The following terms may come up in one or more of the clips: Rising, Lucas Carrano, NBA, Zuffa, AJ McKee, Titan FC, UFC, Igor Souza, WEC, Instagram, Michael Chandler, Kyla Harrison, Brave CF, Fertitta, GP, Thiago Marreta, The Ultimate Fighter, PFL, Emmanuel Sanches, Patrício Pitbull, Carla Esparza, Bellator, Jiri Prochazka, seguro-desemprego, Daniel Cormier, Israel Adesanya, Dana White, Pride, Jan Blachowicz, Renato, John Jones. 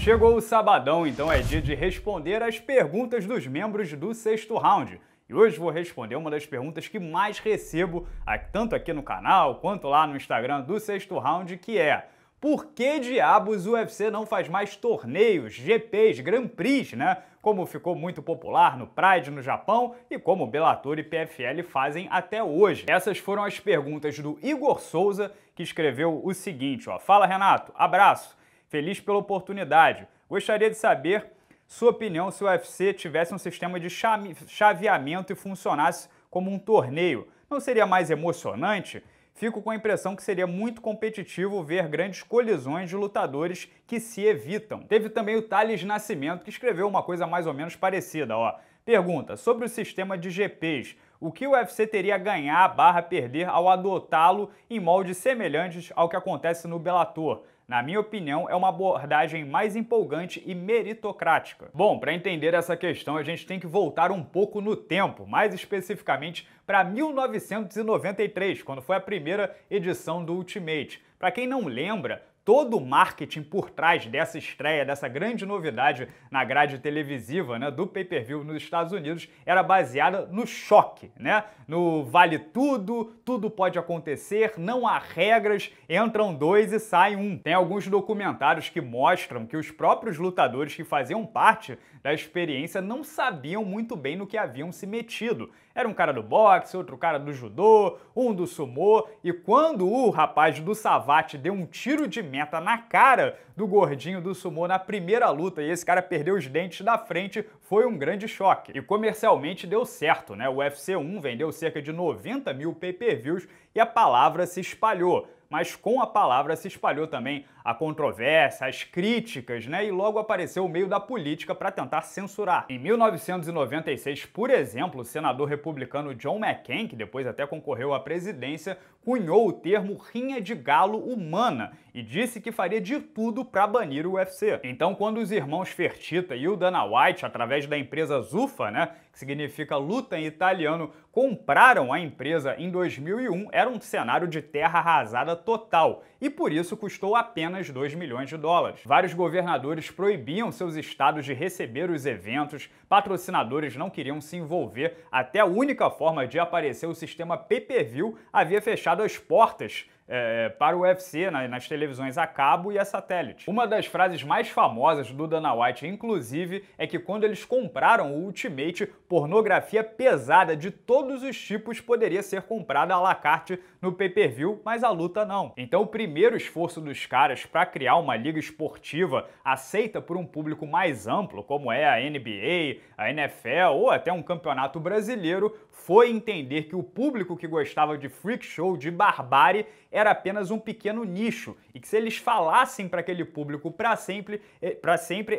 Chegou o sabadão, então é dia de responder as perguntas dos membros do Sexto Round. E hoje vou responder uma das perguntas que mais recebo, tanto aqui no canal quanto lá no Instagram do Sexto Round, que é: por que diabos o UFC não faz mais torneios, GPs, Grand Prix, né? Como ficou muito popular no Pride no Japão e como Bellator e PFL fazem até hoje. Essas foram as perguntas do Igor Souza, que escreveu o seguinte, ó: fala, Renato, abraço, feliz pela oportunidade. Gostaria de saber sua opinião se o UFC tivesse um sistema de chaveamento e funcionasse como um torneio. Não seria mais emocionante? Fico com a impressão que seria muito competitivo ver grandes colisões de lutadores que se evitam. Teve também o Thales Nascimento, que escreveu uma coisa mais ou menos parecida, ó. Pergunta: sobre o sistema de GPs, o que o UFC teria a ganhar barra perder ao adotá-lo em moldes semelhantes ao que acontece no Bellator? Na minha opinião, é uma abordagem mais empolgante e meritocrática. Bom, para entender essa questão, a gente tem que voltar um pouco no tempo, mais especificamente para 1993, quando foi a primeira edição do Ultimate. Para quem não lembra, todo o marketing por trás dessa estreia, dessa grande novidade na grade televisiva, né, do pay-per-view nos Estados Unidos, era baseada no choque, né? No vale tudo, tudo pode acontecer, não há regras, entram dois e sai um. Tem alguns documentários que mostram que os próprios lutadores que faziam parte da experiência não sabiam muito bem no que haviam se metido. Era um cara do boxe, outro cara do judô, um do sumô, e quando o rapaz do savate deu um tiro de meta na cara do gordinho do sumô na primeira luta, e esse cara perdeu os dentes da frente, foi um grande choque. E comercialmente deu certo, né? O UFC 1 vendeu cerca de 90 mil pay-per-views e a palavra se espalhou. Mas com a palavra se espalhou também a controvérsia, as críticas, né? E logo apareceu o meio da política para tentar censurar. Em 1996, por exemplo, o senador republicano John McCain, que depois até concorreu à presidência, cunhou o termo rinha de galo humana e disse que faria de tudo para banir o UFC. Então, quando os irmãos Fertitta e o Dana White, através da empresa Zuffa, né, que significa luta em italiano, compraram a empresa em 2001, era um cenário de terra arrasada total, e por isso custou apenas 2 milhões de dólares. Vários governadores proibiam seus estados de receber os eventos, patrocinadores não queriam se envolver, até a única forma de aparecer o sistema pay-per-view havia fechado as portas para o UFC nas televisões a cabo e a satélite. Uma das frases mais famosas do Dana White, inclusive, é que quando eles compraram o Ultimate, pornografia pesada de todos os tipos poderia ser comprada à la carte no pay-per-view, mas a luta não. Então o primeiro esforço dos caras para criar uma liga esportiva aceita por um público mais amplo, como é a NBA, a NFL ou até um campeonato brasileiro, foi entender que o público que gostava de freak show, de barbárie, era apenas um pequeno nicho, e que se eles falassem para aquele público para sempre,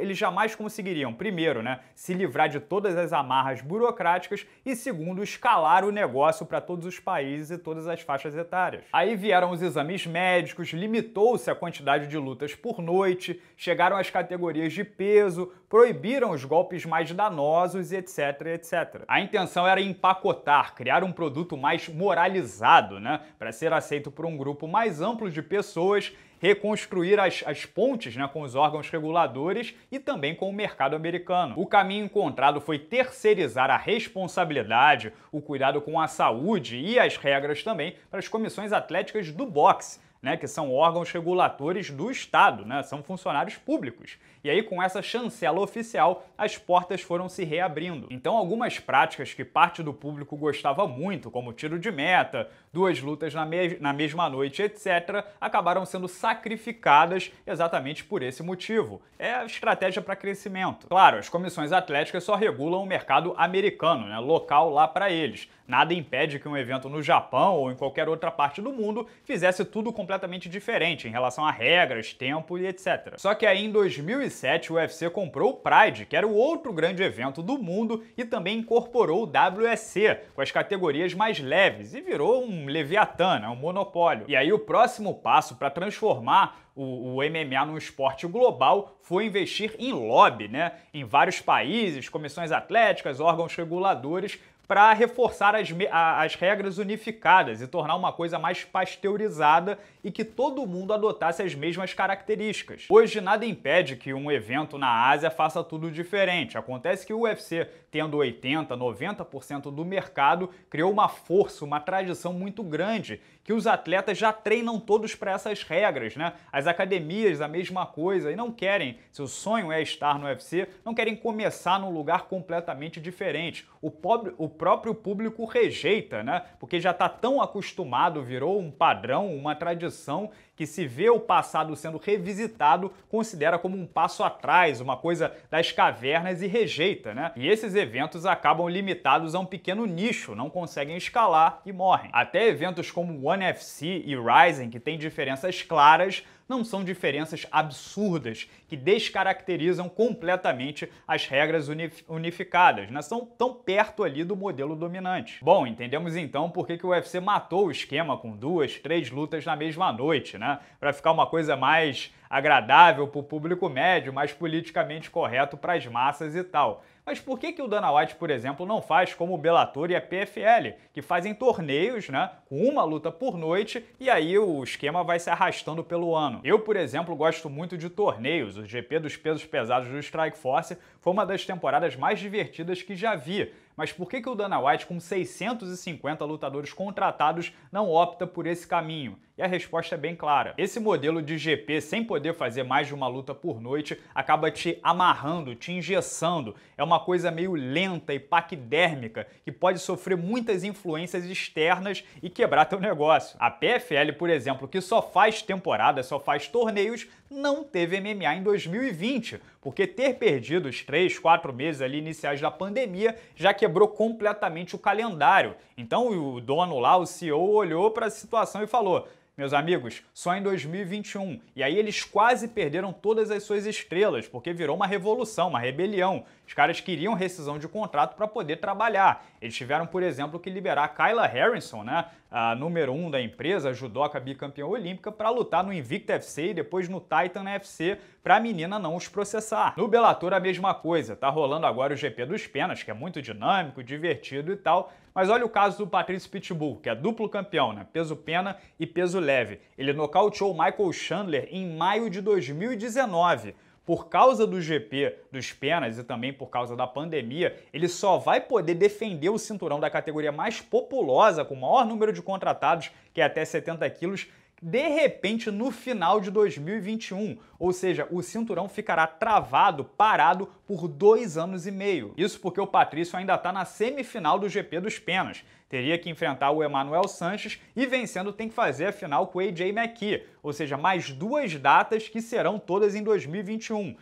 eles jamais conseguiriam, primeiro, né, se livrar de todas as amarras burocráticas e, segundo, escalar o negócio para todos os países e todas as faixas etárias. Aí vieram os exames médicos, limitou-se a quantidade de lutas por noite, chegaram as categorias de peso, proibiram os golpes mais danosos, etc, etc. A intenção era empacotar, criar um produto mais moralizado, né, para ser aceito por um grupo mais amplo de pessoas, reconstruir as pontes, né, com os órgãos reguladores e também com o mercado americano. O caminho encontrado foi terceirizar a responsabilidade, o cuidado com a saúde e as regras também para as comissões atléticas do boxe, né, que são órgãos reguladores do Estado, né, são funcionários públicos. E aí, com essa chancela oficial, as portas foram se reabrindo. Então, algumas práticas que parte do público gostava muito, como tiro de meta, duas lutas na mesma noite, etc., acabaram sendo sacrificadas exatamente por esse motivo. É a estratégia para crescimento. Claro, as comissões atléticas só regulam o mercado americano, né, local lá para eles. Nada impede que um evento no Japão ou em qualquer outra parte do mundo fizesse tudo completamente diferente em relação a regras, tempo e etc. Só que aí em 2007 o UFC comprou o Pride, que era o outro grande evento do mundo, e também incorporou o WEC, com as categorias mais leves, e virou um leviatã, né, um monopólio. E aí o próximo passo para transformar o MMA num esporte global foi investir em lobby, né, em vários países, comissões atléticas, órgãos reguladores, para reforçar as regras unificadas e tornar uma coisa mais pasteurizada e que todo mundo adotasse as mesmas características. Hoje, nada impede que um evento na Ásia faça tudo diferente. Acontece que o UFC, tendo 80%, 90% do mercado, criou uma força, uma tradição muito grande, que os atletas já treinam todos para essas regras, né? As academias, a mesma coisa, e não querem, se o sonho é estar no UFC, não querem começar num lugar completamente diferente. O próprio público rejeita, né? Porque já está tão acostumado, virou um padrão, uma tradição, que se vê o passado sendo revisitado, considera como um passo atrás, uma coisa das cavernas e rejeita, né? E esses eventos acabam limitados a um pequeno nicho, não conseguem escalar e morrem. Até eventos como One FC e Rising, que têm diferenças claras, não são diferenças absurdas, que descaracterizam completamente as regras unificadas, né? São tão perto ali do modelo dominante. Bom, entendemos então por que o UFC matou o esquema com 2, 3 lutas na mesma noite, né? Para ficar uma coisa mais agradável para o público médio, mais politicamente correto para as massas e tal. Mas por que que o Dana White, por exemplo, não faz como o Bellator e a PFL, que fazem torneios, né, com uma luta por noite, e aí o esquema vai se arrastando pelo ano? Eu, por exemplo, gosto muito de torneios. O GP dos pesos pesados do Strikeforce foi uma das temporadas mais divertidas que já vi. Mas por que que o Dana White, com 650 lutadores contratados, não opta por esse caminho? E a resposta é bem clara. Esse modelo de GP, sem poder fazer mais de uma luta por noite, acaba te amarrando, te engessando. É uma coisa meio lenta e paquidérmica, que pode sofrer muitas influências externas e quebrar teu negócio. A PFL, por exemplo, que só faz temporada, só faz torneios, não teve MMA em 2020, porque ter perdido os 3, 4 meses ali iniciais da pandemia já quebrou completamente o calendário. Então o dono lá, o CEO, olhou para a situação e falou: meus amigos, só em 2021. E aí eles quase perderam todas as suas estrelas, porque virou uma revolução, uma rebelião. Os caras queriam rescisão de contrato para poder trabalhar. Eles tiveram, por exemplo, que liberar a Kyla Harrison, né, a número 1 da empresa, a judoca bicampeã olímpica, para lutar no Invicta FC e depois no Titan FC, para a menina não os processar. No Bellator, a mesma coisa. Tá rolando agora o GP dos Penas, que é muito dinâmico, divertido e tal. Mas olha o caso do Patrício Pitbull, que é duplo campeão, né? Peso pena e peso leve. Ele nocauteou o Michael Chandler em maio de 2019. Por causa do GP dos Penas e também por causa da pandemia, ele só vai poder defender o cinturão da categoria mais populosa, com o maior número de contratados, que é até 70 quilos, de repente, no final de 2021, ou seja, o cinturão ficará travado, parado, por 2 anos e meio. Isso porque o Patrício ainda está na semifinal do GP dos Penas. Teria que enfrentar o Emmanuel Sanches e, vencendo, tem que fazer a final com o AJ McKee, ou seja, mais 2 datas que serão todas em 2021.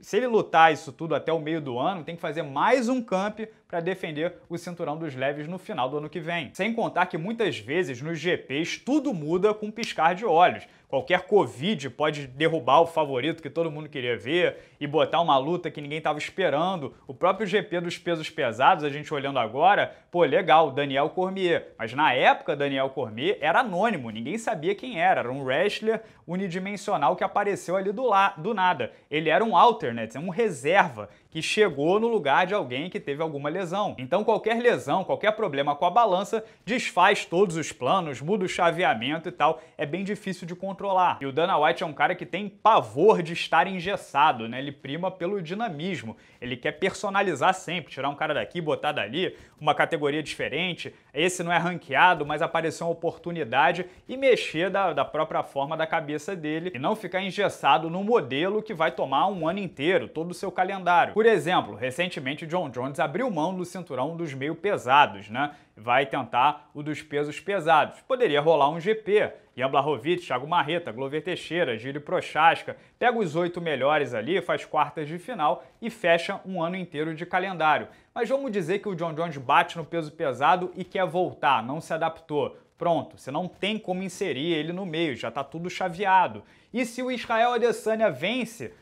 Se ele lutar isso tudo até o meio do ano, tem que fazer mais um camp para defender o cinturão dos leves no final do ano que vem. Sem contar que muitas vezes nos GPs tudo muda com um piscar de olhos. Qualquer Covid pode derrubar o favorito que todo mundo queria ver e botar uma luta que ninguém estava esperando. O próprio GP dos pesos pesados, a gente olhando agora, pô, legal, Daniel Cormier. Mas na época, Daniel Cormier era anônimo, ninguém sabia quem era. Era um wrestler unidimensional que apareceu ali do nada. Ele era um alternate, um reserva, que chegou no lugar de alguém que teve alguma lesão. Então qualquer lesão, qualquer problema com a balança, desfaz todos os planos, muda o chaveamento e tal. É bem difícil de controlar. E o Dana White é um cara que tem pavor de estar engessado, né? Ele prima pelo dinamismo. Ele quer personalizar sempre, tirar um cara daqui, botar dali, uma categoria diferente. Esse não é ranqueado, mas apareceu uma oportunidade e mexer da própria forma da cabeça dele e não ficar engessado num modelo que vai tomar um ano inteiro, todo o seu calendário. Por exemplo, recentemente o John Jones abriu mão do cinturão dos meio pesados, né? Vai tentar o dos pesos pesados. Poderia rolar um GP. Jan Blachowicz, Thiago Marreta, Glover Teixeira, Jiri Prochazka, pega os 8 melhores ali, faz quartas de final e fecha um ano inteiro de calendário. Mas vamos dizer que o John Jones bate no peso pesado e quer voltar, não se adaptou. Pronto, você não tem como inserir ele no meio, já está tudo chaveado. E se o Israel Adesanya vence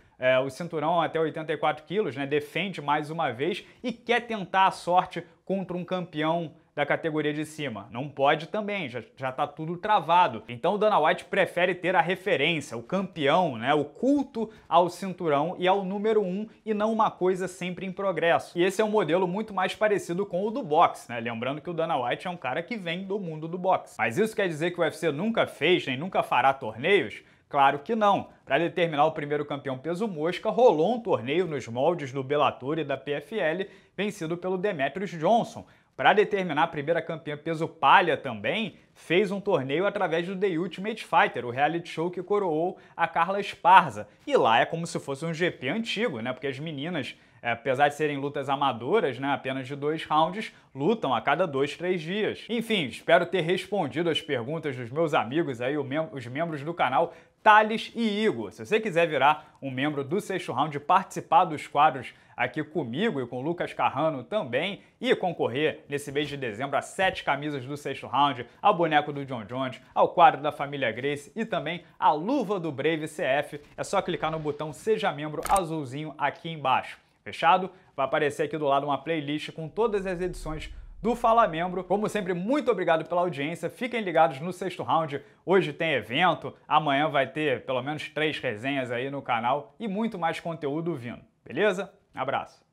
o cinturão até 84 quilos, né, defende mais uma vez e quer tentar a sorte contra um campeão da categoria de cima. Não pode também, já tá tudo travado. Então o Dana White prefere ter a referência, o campeão, né, o culto ao cinturão e ao número 1 e não uma coisa sempre em progresso. E esse é um modelo muito mais parecido com o do boxe, né? Lembrando que o Dana White é um cara que vem do mundo do boxe. Mas isso quer dizer que o UFC nunca fez nem nunca fará torneios? Claro que não. Para determinar o primeiro campeão peso mosca, rolou um torneio nos moldes do Bellator e da PFL, vencido pelo Demetrius Johnson. Para determinar a primeira campeã peso palha também, fez um torneio através do The Ultimate Fighter, o reality show que coroou a Carla Esparza. E lá é como se fosse um GP antigo, né? Porque as meninas, apesar de serem lutas amadoras, né, apenas de 2 rounds, lutam a cada 2, 3 dias. Enfim, espero ter respondido as perguntas dos meus amigos aí, os membros do canal Thales e Igor. Se você quiser virar um membro do Sexto Round e participar dos quadros aqui comigo e com o Lucas Carrano também, e concorrer nesse mês de dezembro a 7 camisas do Sexto Round, ao boneco do John Jones, ao quadro da família Grace e também a luva do Brave CF, é só clicar no botão Seja Membro azulzinho aqui embaixo. Fechado? Vai aparecer aqui do lado uma playlist com todas as edições do Fala Membro. Como sempre, muito obrigado pela audiência, fiquem ligados no Sexto Round, hoje tem evento, amanhã vai ter pelo menos 3 resenhas aí no canal e muito mais conteúdo vindo, beleza? Abraço!